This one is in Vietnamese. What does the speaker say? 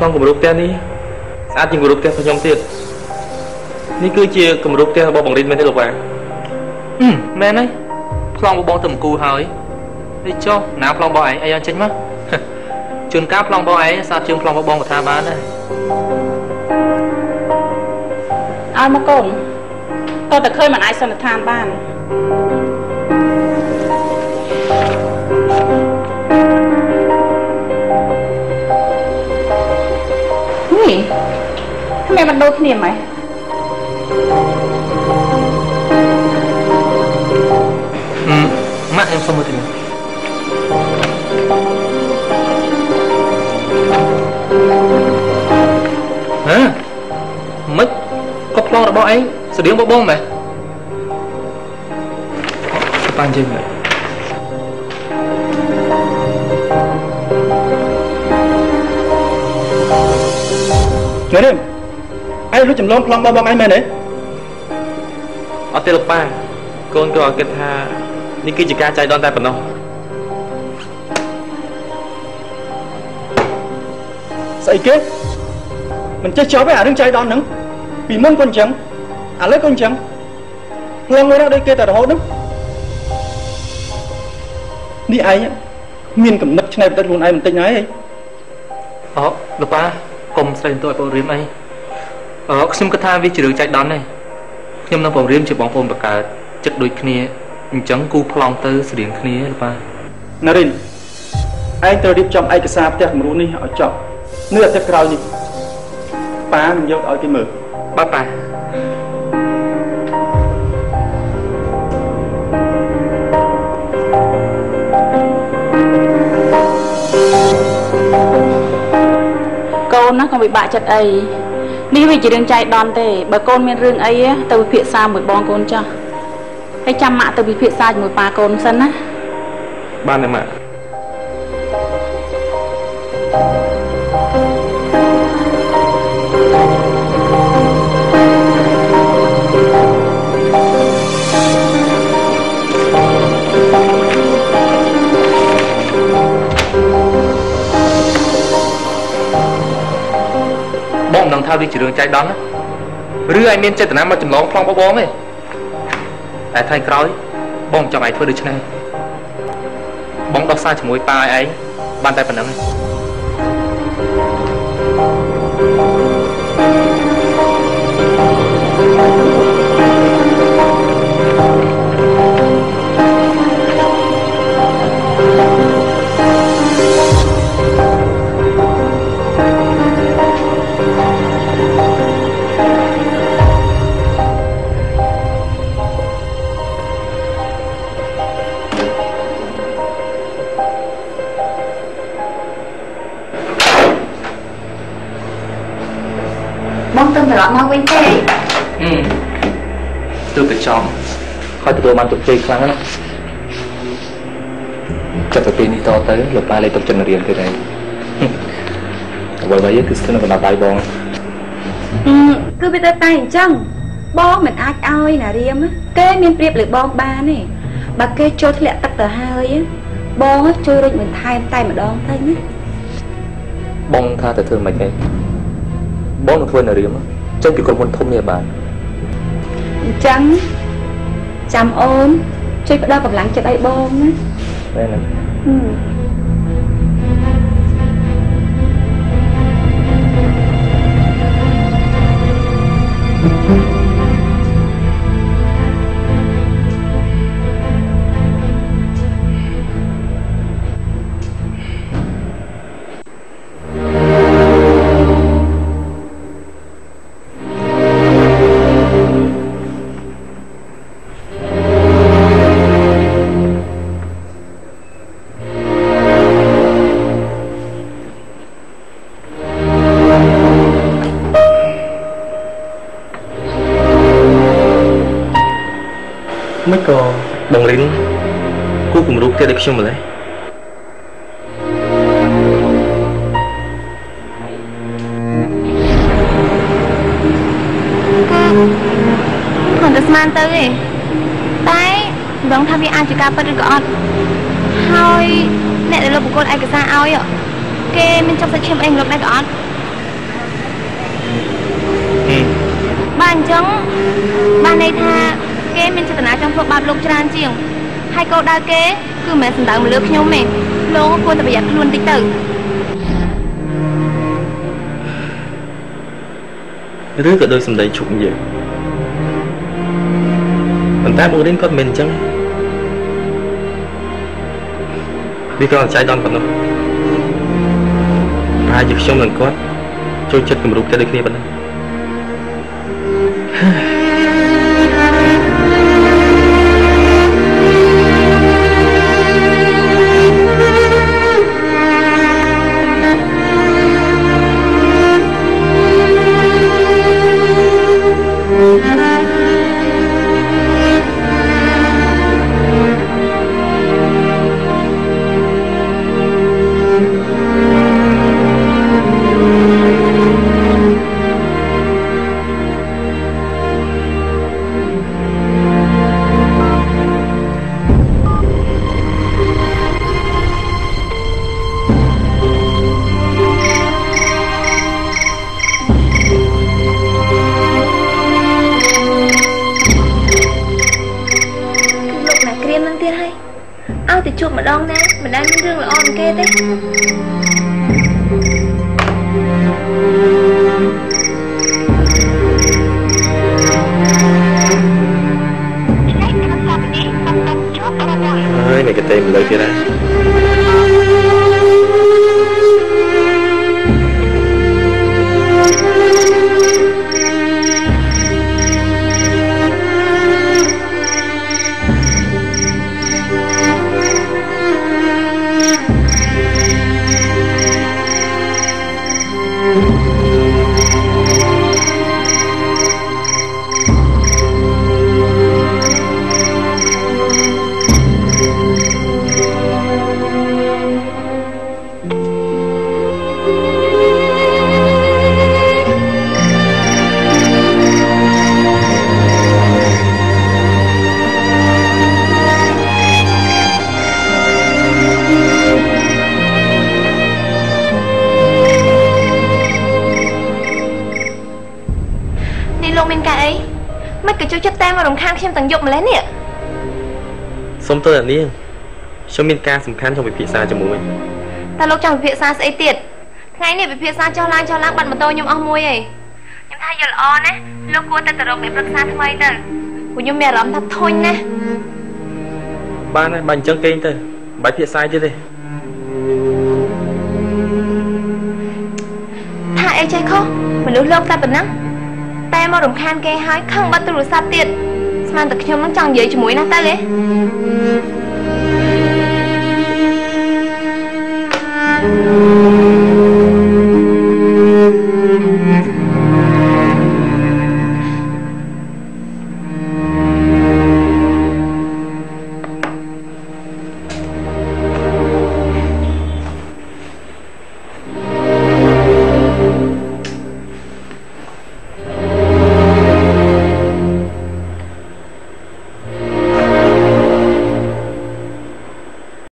Phong cầm rút tên đi. Anh chỉ cầm rút tên cho nhóm tiệt. Ní cứ chia cầm rút tên bằng đinh men thế lục vàng. Men ấy. Phong bong tầm cù hỏi. Đi cho nào phong bong ấy ai ăn tránh mất. Chun cá phong bong ấy sao chun phong bong của tha bán đấy. Ai mà cùng. Tôi đã khơi mà ai sao được tha bán. Mẹ mình đâu thế này mày. Mắt em xong rồi thì hả? Mất có plong là bao ấy, sờ điếu bao bông mày. Tan chim mày. Nghe đấy. Ai lúc chấm lông plong bao bông ai mày đấy? Ở tây lục ba, con có cái tha. Ní cứ chỉ ca chạy đón tay phần đâu. Sậy kế. Mình chơi chó với ả đứng chạy đón nứng. Vì môn con trắng, ả lấy con trắng. Lòng ngồi ra đây kê tờ hốt lắm. Ní ai á, miền cầm nập trên này đất luôn ai mình tính ái ấy. Ồ, được ba, cùng xây tôi bóng riêng ấy. Ồ, xin cái tha vì chỉ đường chạy đón này. Nhưng nó bóng riêng chỉ bóng phồn bạc cả chất đuôi kia. Chẳng cú phong tư sử điện khí này là Narin. Anh tôi điệp chồng ai cái xa tiếp một này họ chọc. Nếu là tiếp khao đi. Ba mình dốc ở cái mở. Ba bà. Con nó không bị bạ chật ấy. Nếu vì chỉ đừng chạy đòn thế. Bởi con miên rương ấy tôi bị phía xa mới bóng con cho. Hãy chăm mạ tôi bị phiện xa cho một bà con sân á. Ban em ạ. Bọn đằng thao đi chỉ đường chạy đón á. Rư ai miên chơi tần ám mà chùm lóng phong bó bóng ấy. Ai thay khói, bóng cho ai thôi được chứ này. Bóng đọc xa cho mỗi ba ai ấy, bàn tay phần nấm này. Tôi mang tục chơi khăn lắm. Chắc là pin đi to tới lục ba lấy tập trình riêng cái này. Bởi vậy cứ nó còn là tay bong. Cứ biết tay chăng? Bong mình ai ao là riêng á. Cái miếng riêng là bong ba này. Bà kê cho thì lại tắt tờ hai á. Bong chơi rồi mình thay tay mà đong tay nhé. Bong tha từ thường mình đây. Bong là phương là riêng á. Chắc cái con muốn thông nhà bà. Chăng? Chăm ôn, chơi đau bằng lắng chật ai bông á. Đây nè. Cái đẹp chung mà đấy. Còn tớ mang tới gì? Đấy, đóng tham viên ai chỉ ca bắt được gọn. Thôi, nè để lột một con ai cả ra ao ấy ạ. Kê mình trong sạch chim anh lột này gọn. Bạn chống bạn này tha kế mình sẽ tận trong phút bạp lục tràn chiều. Hai câu đa kế cứ mẹ sẵn tạo một lớp nhau mẹ lô cô tập giặt luôn tích tử. Rứa cả đôi sầm đầy chụp nhiều. Mình ta bố đến con mình chăng? Vì con trái đòn còn đâu. Hai chục xong lần con, trôi chật cùng rụt cái đôi kia bên đây. Tôi là Niên, cho mình ca sầm khăn trong việc phía xa cho mối. Ta lúc trong việc phía xa sẽ tiệt. Ngày này việc phía xa cho lang bạn mà tôi nhung ông môi ấy. Nhung thay giờ là on á, lúc cô ta tự động để bước xa thay mây từ. Của nhung mẹ lắm thật thôi nè. Ba này bàn chân kênh từ, bãi phía xa chứ đi. Tha ấy chơi không, mình lúc lúc ta bật nắng. Ta mà đồng khăn kê hái không bắt tôi rồi xa tiệt. Mà tự nhung nó chẳng dễ cho mối nát ta đấy.